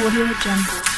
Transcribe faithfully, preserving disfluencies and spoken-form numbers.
Audio Jungle.